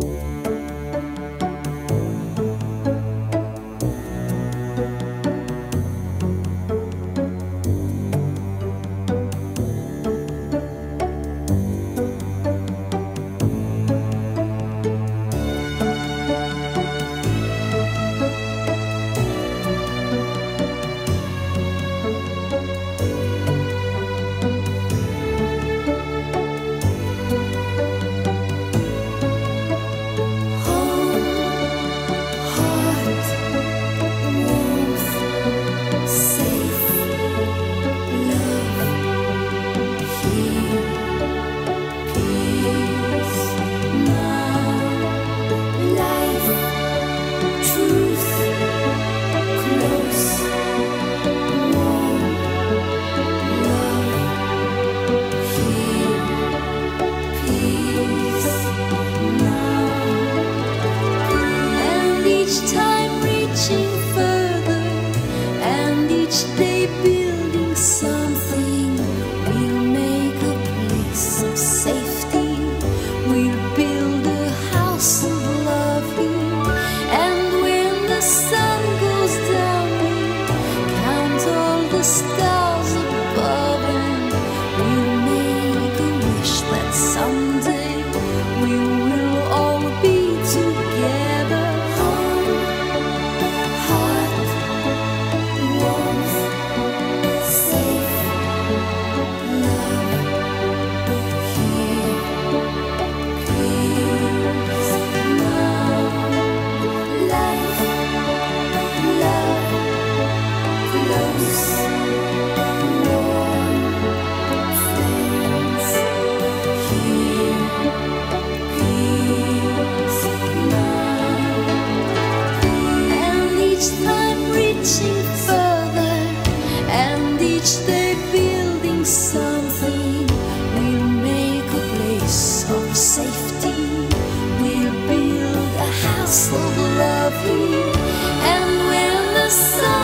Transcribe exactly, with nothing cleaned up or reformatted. We'll build a house of love here, and when the sun